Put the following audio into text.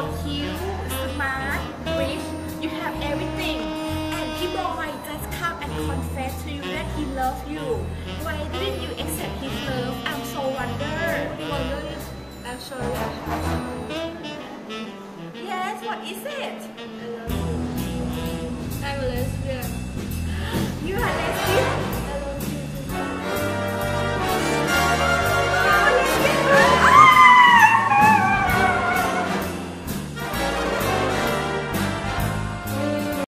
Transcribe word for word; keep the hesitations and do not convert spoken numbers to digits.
so cute, smart, rich, you have everything. And people might just come and confess to you that he loves you. Why didn't you accept his love? I'm so wondered. Wonder is actually what happened. Yes, what is it? I love you. I'm a lesbian. You are lesbian?